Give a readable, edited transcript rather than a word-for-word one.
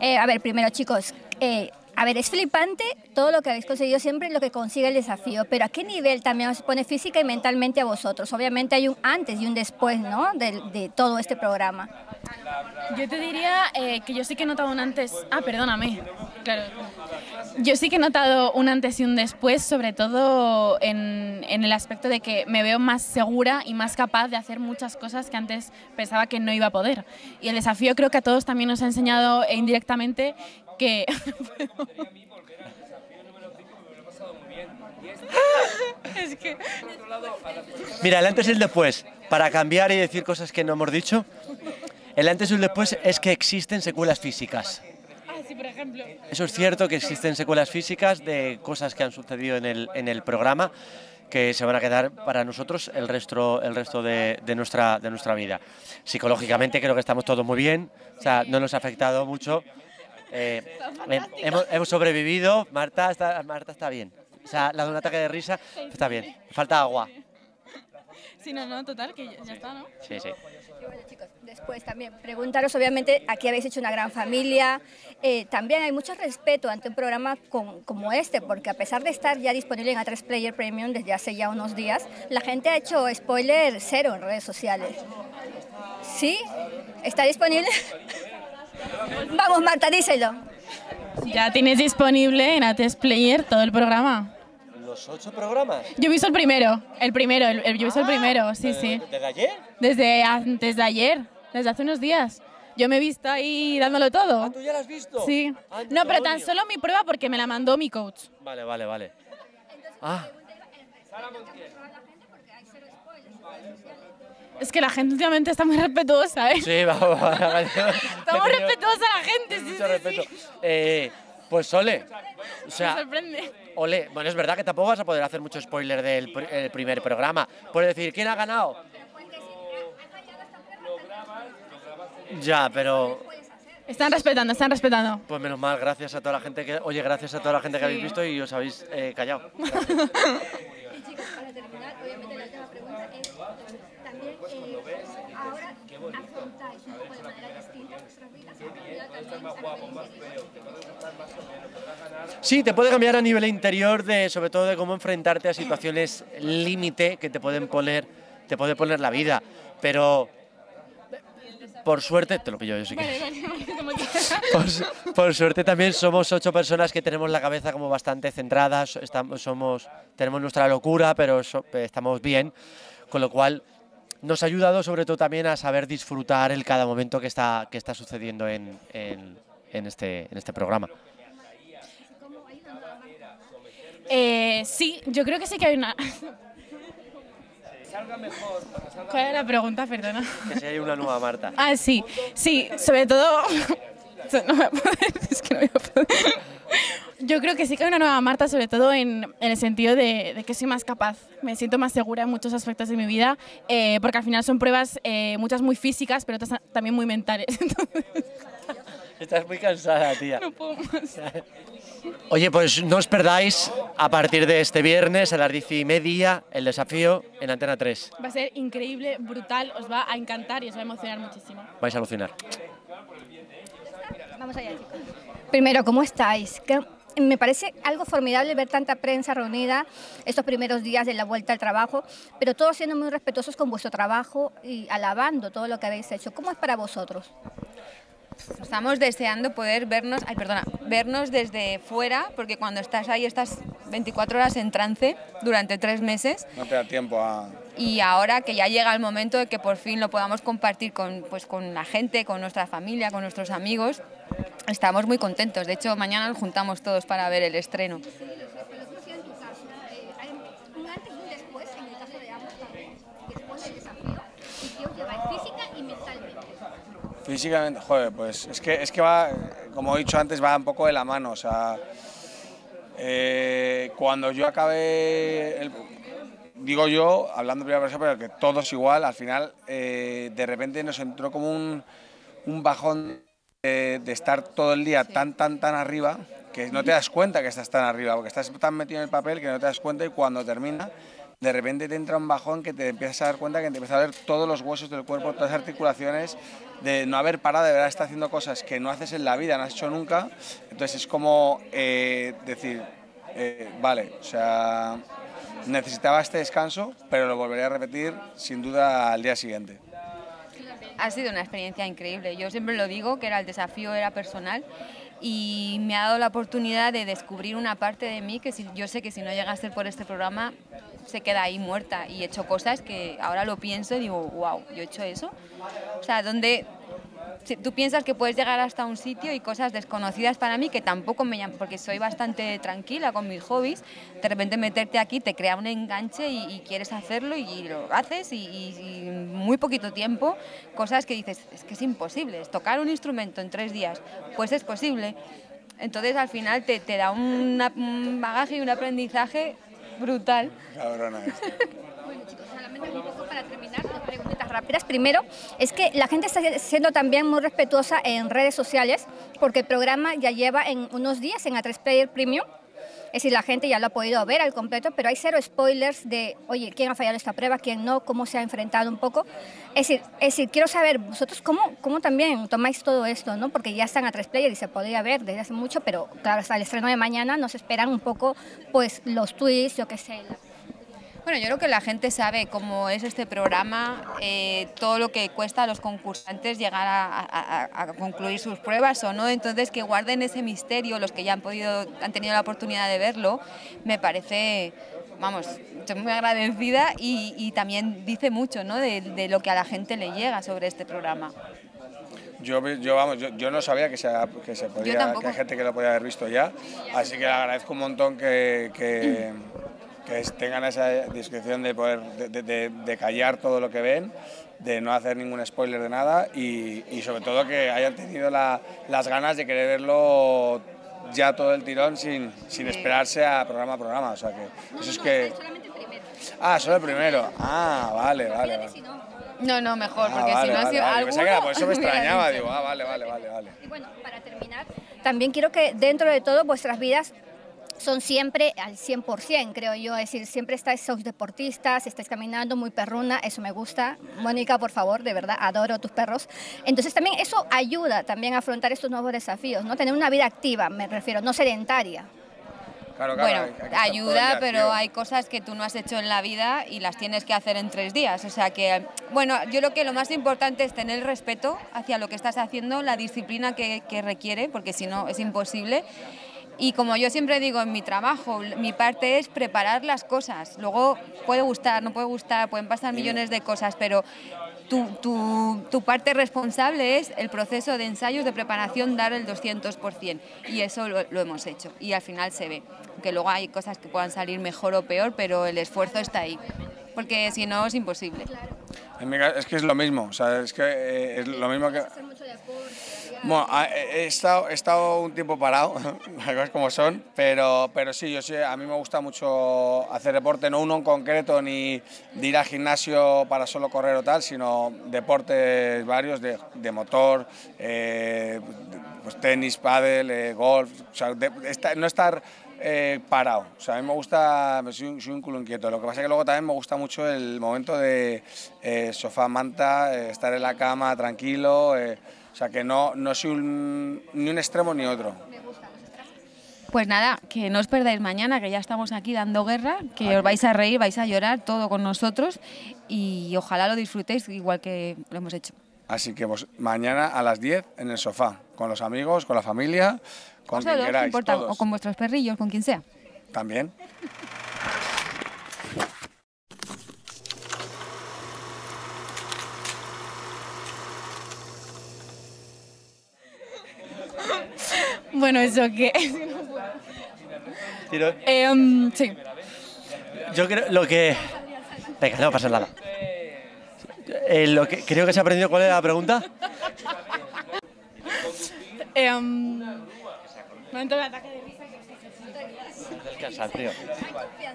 sí. A ver, primero, chicos, a ver, es flipante todo lo que habéis conseguido, siempre lo que consigue el desafío, pero ¿a qué nivel también os pone física y mentalmente a vosotros? Obviamente hay un antes y un después, ¿no?, de todo este programa. Yo te diría que yo sí que he notado un antes... Ah, perdóname. Claro. Yo sí que he notado un antes y un después, sobre todo en el aspecto de que me veo más segura y más capaz de hacer muchas cosas que antes pensaba que no iba a poder. Y el desafío creo que a todos también nos ha enseñado indirectamente que... Es que... Mira, el antes y el después, para cambiar y decir cosas que no hemos dicho, el antes y el después es que existen secuelas físicas. Por ejemplo. Eso es cierto, que existen secuelas físicas de cosas que han sucedido en el programa que se van a quedar para nosotros el resto de nuestra vida. Psicológicamente creo que estamos todos muy bien, o sea, no nos ha afectado mucho. Hemos sobrevivido, Marta está bien. O sea, le ha dado un ataque de risa, pues está bien, falta agua. Sí, no, total, que ya está, ¿no? Sí, sí. Y bueno, chicos, después también preguntaros, obviamente, aquí habéis hecho una gran familia, también hay mucho respeto ante un programa como este, porque a pesar de estar ya disponible en Atresplayer Premium desde hace ya unos días, la gente ha hecho spoiler cero en redes sociales. ¿Sí? ¿Está disponible? Vamos, Marta, díselo. Ya tienes disponible en Atresplayer todo el programa. ¿Los 8 programas? Yo he visto el primero, yo he visto el primero, sí, sí. ¿Desde ayer? Desde ayer, desde hace unos días. Yo me he visto ahí dándolo todo. Ah, ¿tú ya lo has visto? Sí. Antonio. No, pero tan solo mi prueba porque me la mandó mi coach. Vale, vale, vale. Ah. Es que la gente últimamente está muy respetuosa, ¿eh? Sí, vamos. Está muy respetuosa la gente, sí, mucho sí, respeto. Sí. Pues ole, o sea, me sorprende. Ole, bueno, es verdad que tampoco vas a poder hacer mucho spoiler del primer programa. Puedes decir, ¿quién ha ganado? Ya, pero... Están respetando. Pues menos mal, gracias a toda la gente que... Oye, gracias a toda la gente que habéis visto y os habéis callado. Y chicos, para terminar, obviamente la última pregunta es... También, ahora afrontáis un poco de manera distinta vuestras vidas, sí, te puede cambiar a nivel interior, sobre todo de cómo enfrentarte a situaciones límite que te puede poner la vida, pero por suerte, te lo pillo yo si quieres. Por suerte también somos 8 personas que tenemos la cabeza como bastante centrada, tenemos nuestra locura, pero estamos bien, con lo cual nos ha ayudado sobre todo también a saber disfrutar el cada momento que está sucediendo en este programa. Sí, yo creo que sí que hay una... ¿Cuál era la pregunta? Perdona. Que si hay una nueva Marta. Ah, sí, sí, sobre todo... No voy a poder, es que no voy a poder. Yo creo que sí que hay una nueva Marta, sobre todo en el sentido de que soy más capaz. Me siento más segura en muchos aspectos de mi vida, porque al final son pruebas, muchas muy físicas, pero otras también muy mentales. Entonces... Estás muy cansada, tía. No puedo más. Oye, pues no os perdáis, a partir de este viernes a las 10:30, el desafío en Antena 3. Va a ser increíble, brutal, os va a encantar y os va a emocionar muchísimo. Vais a alucinar. Vamos allá, chicos. Primero, ¿cómo estáis? Me parece algo formidable ver tanta prensa reunida estos primeros días de la vuelta al trabajo, pero todos siendo muy respetuosos con vuestro trabajo y alabando todo lo que habéis hecho. ¿Cómo es para vosotros? Estamos deseando poder vernos desde fuera, porque cuando estás ahí estás 24 horas en trance durante 3 meses. No te da tiempo a... Y ahora que ya llega el momento de que por fin lo podamos compartir con la gente, con nuestra familia, con nuestros amigos, estamos muy contentos. De hecho, mañana nos juntamos todos para ver el estreno. Físicamente, joder, pues es que va, como he dicho antes, va un poco de la mano, o sea, cuando yo acabé, digo yo, hablando en primera persona, pero que todos igual, al final, de repente nos entró como un bajón de estar todo el día tan arriba, que no te das cuenta que estás tan arriba, porque estás tan metido en el papel que no te das cuenta y cuando termina de repente te entra un bajón que te empiezas a dar cuenta, que te empiezas a ver todos los huesos del cuerpo, todas las articulaciones, de no haber parado, de verdad estar haciendo cosas que no haces en la vida, no has hecho nunca. Entonces es como decir, vale, o sea, necesitaba este descanso, pero lo volveré a repetir sin duda al día siguiente. Ha sido una experiencia increíble. Yo siempre lo digo, que era el desafío, era personal, y me ha dado la oportunidad de descubrir una parte de mí que yo sé que si no llega a ser por este programa se queda ahí muerta, y he hecho cosas que ahora lo pienso y digo, wow, yo he hecho eso. O sea, donde tú piensas que puedes llegar hasta un sitio y cosas desconocidas para mí, que tampoco me llaman, porque soy bastante tranquila con mis hobbies, de repente meterte aquí te crea un enganche y quieres hacerlo y lo haces, y muy poquito tiempo, cosas que dices, es que es imposible, es tocar un instrumento en 3 días, pues es posible. Entonces al final te da un bagaje y un aprendizaje brutal. Cabrona esta. Bueno, chicos, solamente un poco para terminar, las preguntas rápidas. Primero, es que la gente está siendo también muy respetuosa en redes sociales, porque el programa ya lleva en unos días en Atresplayer Premium. Es decir, la gente ya lo ha podido ver al completo, pero hay 0 spoilers de, oye, quién ha fallado esta prueba, quién no, cómo se ha enfrentado un poco. Es decir, quiero saber, vosotros cómo también tomáis todo esto, ¿no? Porque ya están Atresplayer y se podía ver desde hace mucho, pero claro, hasta el estreno de mañana nos esperan un poco, pues, los tweets, yo qué sé. Bueno, yo creo que la gente sabe cómo es este programa, todo lo que cuesta a los concursantes llegar a concluir sus pruebas o no, entonces que guarden ese misterio los que ya han tenido la oportunidad de verlo, me parece, vamos, estoy muy agradecida y también dice mucho, ¿no?, de lo que a la gente le llega sobre este programa. Yo no sabía que hay gente que lo podía haber visto ya, así que le agradezco un montón que tengan esa discreción de poder de callar todo lo que ven, de no hacer ningún spoiler de nada y sobre todo que hayan tenido las ganas de querer verlo ya todo el tirón sin esperarse a programa, o sea que eso es que... solamente el primero. Ah, solo el primero, ah, vale. No, mejor, porque si no ha sido algo... Por eso me extrañaba, digo, ah, vale. Y bueno, para terminar, también quiero que dentro de todo vuestras vidas son siempre al 100%, creo yo, es decir, siempre sois deportistas, estáis caminando muy perruna, eso me gusta. Mónica, por favor, de verdad, adoro tus perros. Entonces también eso ayuda también a afrontar estos nuevos desafíos, ¿no? Tener una vida activa, me refiero, no sedentaria. Claro, bueno, ayuda, pero hay cosas que tú no has hecho en la vida y las tienes que hacer en 3 días, o sea que, bueno, yo creo que lo más importante es tener respeto hacia lo que estás haciendo, la disciplina que requiere, porque si no es imposible. Y como yo siempre digo en mi trabajo, mi parte es preparar las cosas. Luego puede gustar, no puede gustar, pueden pasar millones de cosas, pero tu parte responsable es el proceso de ensayos, de preparación, dar el 200%. Y eso lo hemos hecho. Y al final se ve. Que luego hay cosas que puedan salir mejor o peor, pero el esfuerzo está ahí. Porque si no es imposible. En mi caso, es que es lo mismo. O sea, es que es lo mismo que... Bueno, he estado un tiempo parado, las cosas como son, pero sí, a mí me gusta mucho hacer deporte, no uno en concreto, ni de ir al gimnasio para solo correr o tal, sino deportes varios, de motor, pues tenis, pádel, golf, o sea, no estar parado. O sea, a mí me gusta, soy un culo inquieto, lo que pasa es que luego también me gusta mucho el momento de sofá, manta, estar en la cama tranquilo... O sea, que no soy ni un extremo ni otro. Pues nada, que no os perdáis mañana, que ya estamos aquí dando guerra, que os vais a reír, vais a llorar, todo con nosotros, y ojalá lo disfrutéis igual que lo hemos hecho. Así que pues, mañana a las 10 en el sofá, con los amigos, con la familia, con quien queráis, importa, todos. O con vuestros perrillos, con quien sea. También. Bueno, eso que... sí. Yo creo lo que... Venga, no va a pasar nada. Lo que creo que se ha aprendido, ¿cuál era la pregunta? Momento de ataque de risa que os ejercita.